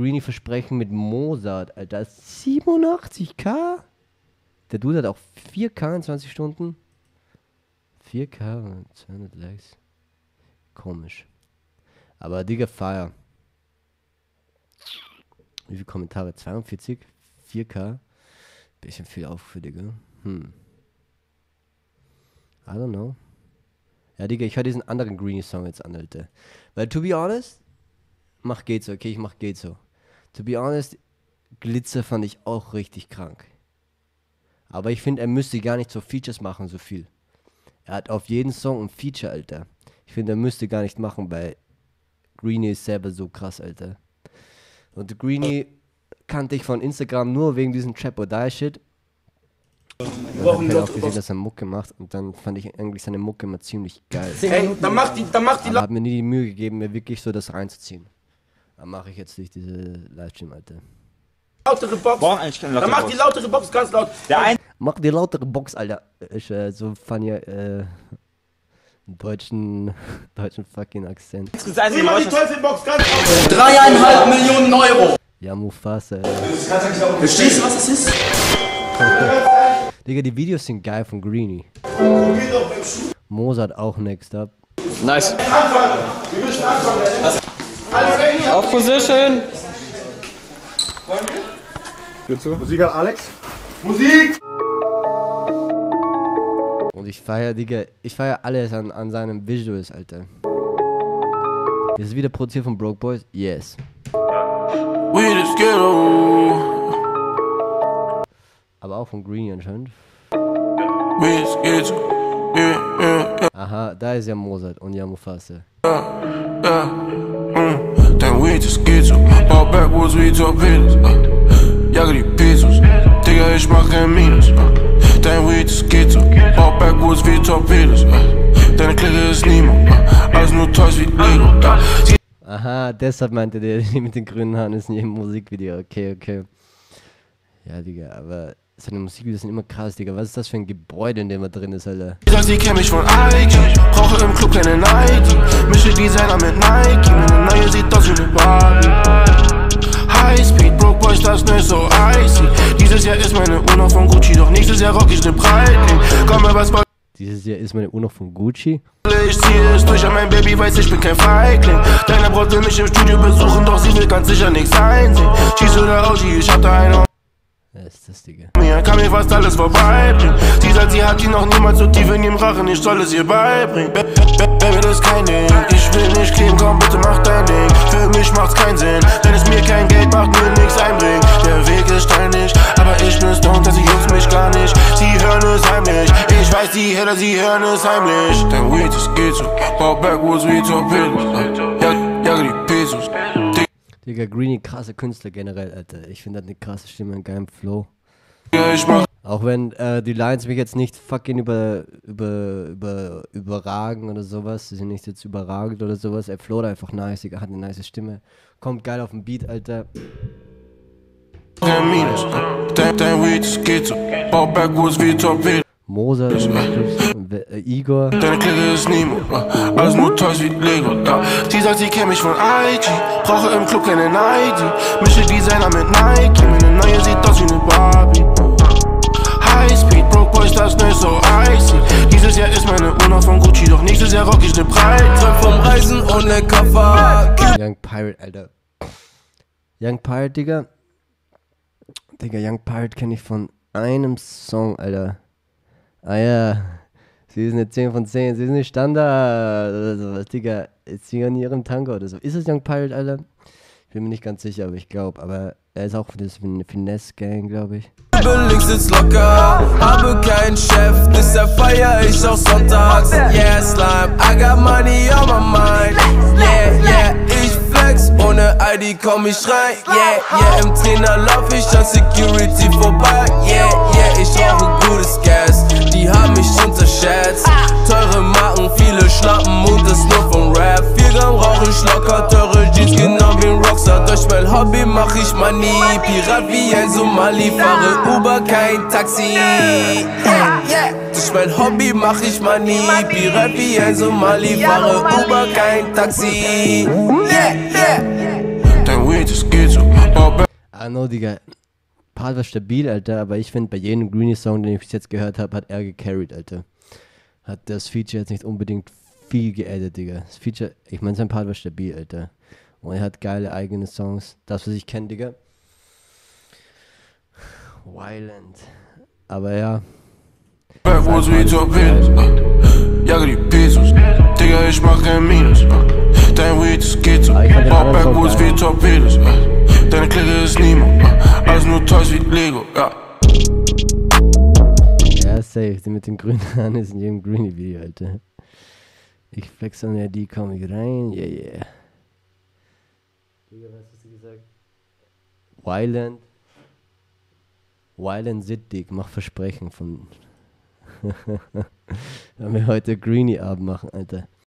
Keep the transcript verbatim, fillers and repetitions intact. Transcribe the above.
Greeny Versprechen mit Mozart, Alter, siebenundachtzigtausend? Der Dude hat auch vier K in zwanzig Stunden. vier K, zweihundert Likes. Komisch. Aber Digga, fire. Wie viele Kommentare? zweiundvierzig? vier K? Bisschen viel auf für Digga. Hm. I don't know. Ja, Digga, ich höre diesen anderen Greeny-Song jetzt an, Alter. Weil, to be honest, mach geht so, okay, ich mach geht so. To be honest, Glitzer fand ich auch richtig krank. Aber ich finde, er müsste gar nicht so Features machen, so viel. Er hat auf jeden Song ein Feature, Alter. Ich finde, er müsste gar nicht machen, weil Greeny ist selber so krass, Alter. Und Greeny kannte ich von Instagram nur wegen diesem Trap-or-Die-Shit. Ich habe auch gesehen, dass er Mucke macht und dann fand ich eigentlich seine Mucke immer ziemlich geil. Hey, dann macht die, dann macht die. Aber hat mir nie die Mühe gegeben, mir wirklich so das reinzuziehen. Dann mache ich jetzt nicht diese Livestream, Alter. Lautere Box. Boah, dann macht die lautere Box ganz laut. Der ein mach die lautere Box, Alter. Ich, äh, so fand ja äh, einen deutschen, deutschen fucking Akzent. Sieh mal die Teufelbox ganz laut. Dreieinhalb Millionen Euro. Ja, Mufasa. Äh. Verstehst du, was das ist? Digga, die Videos sind geil von Greeny. Mozart auch next up. Nice. Auf Position. Musik an Alex. Musik! Und ich feier, Digga, ich feier alles an, an seinen Visuals, Alter. Ist es wieder produziert von Broke Boys? Yes. Aber auch von Greeny anscheinend. Aha, da ist ja Mozart und ja Mufasa. Digga, ich mach kein Minus. Dein Weed ist geht so. Bau backwards wie Torpedos. Deine Klicke ist niemand. Alles nur Toys wie Lego. Aha, deshalb meinte der mit den grünen Haaren ist nie im Musikvideo. Okay, okay. Ja, Digga, aber seine Musikvideos sind immer krass, Digga. Was ist das für ein Gebäude, in dem er drin ist, Alter? Ich sag, sie kennt mich von Nike. Brauche im Club keine Nike. Mische Designer mit Nike. Meine neue sieht aus wie eine Barbie. Highspeed, Broke Boys, das nicht so icy. Dieses Jahr ist meine Uhr noch von Gucci, doch nächstes Jahr rock ich den Breitling. Komm mal was bei. Dieses Jahr ist meine Uhr noch von Gucci. Ich zieh es durch, an mein Baby weiß, ich bin kein Feigling. Deine Braut will mich im Studio besuchen, doch sie will ganz sicher nichts einsehen. Schieß oder Audi, ich hab da eine. Wer ist das, Digga? Mir kann mir fast alles vorbeibringen. Sie sagt, sie hat ihn noch niemals so tief in dem Rachen, ich soll es ihr beibringen. Baby, das ist kein Ding, ich will nicht kleben, komm, bitte mach dein Ding. Für mich macht's keinen Sinn, wenn es mir kein Geld macht, mir nix einbringt. Der Weg ist steinig, aber ich bin stolz, dass sie juckt mich gar nicht. Sie hören es heimlich, ich weiß, die Heller, sie hören es heimlich. Dein Weed ist geht so, bau backwards wie Torpedos. Jage die Pesos. Digga, Greeny, krasse Künstler generell, Alter. Ich finde das eine krasse Stimme, einen geilen Flow. Auch wenn äh, die Lines mich jetzt nicht fucking über, über, über, überragen oder sowas. Sie sind nicht jetzt überragend oder sowas. Er flowt einfach nice, Digga, hat eine nice Stimme. Kommt geil auf den Beat, Alter. Mozart, äh, Igor. Deine Klicke ist niemand, alles nur Toys wie Lego. Sie sagt, sie kennt mich von I G, brauche im Club keine Nike. Mische Designer mit Nike, meine neue sieht aus wie eine Barbie. Highspeed, Broke Boys, das nicht so icy. Dieses Jahr ist meine Uhr noch von Gucci, doch nächstes Jahr rock ich ne Breitling. Vom Reisen ohne Koffer. Young Pirate, Alter. Young Pirate, Digga. Digga, Young Pirate kenne ich von einem Song, Alter. Ah ja, sie ist eine zehn von zehn, sie ist eine Standard oder sowas, Digga, ist sie an ihrem Tango oder so. Ist es Young Pirate, Alter? Ich bin mir nicht ganz sicher, aber ich glaube, aber er ist auch von der Finesse-Gang, glaube ich. Links sitzt locker, habe keinen Chef, deshalb feier ich auch sonntags. Yeah, Slime, I got money on my mind. Yeah, yeah, ich flex, ohne I D komm ich rein. Yeah, yeah, im Trainer lauf ich an Security vorbei. Yeah, yeah, ich rauche gutes Gas. Die haben mich unterschätzt. Teure Marken, viele Schnappen und das nur vom Rap. Viergang rauchen Schlocker, teure Jeans, genau wie ein Rockstar. Durch mein Hobby mach ich Money. Pirat wie ein Somali, fahre Uber, kein Taxi. Yeah, yeah. Durch mein Hobby mach ich Money. Pirat wie ein Somali, fahre Uber, kein Taxi. Yeah, yeah. Dein Weed ist geht so. I know, Digga. Part war stabil, Alter, aber ich finde, bei jedem Greeny-Song, den ich bis jetzt gehört habe, hat er gecarried, Alter. Hat das Feature jetzt nicht unbedingt viel geaddet, Digga. Das Feature, ich meine, sein Part war stabil, Alter. Und er hat geile eigene Songs. Das, was ich kenne, Digga. Violent. Aber ja. Backwards wie Torpedos, jage die Pesos, Digga, ich mach kein Minus, dein Weed ist geht so, backwards wie Torpedos, deine Clique ist niemand, alles nur Toys wie Lego, ja. Ja, safe, die mit den grünen Haaren ist in jedem Greeny-Video, Alter. Ich flex an der D, komm ich rein, yeah, yeah. Digga, was hast du gesagt? Violent. Violent Sittig, mach Versprechen von... Wenn wir heute Greeny-Abend machen, Alter.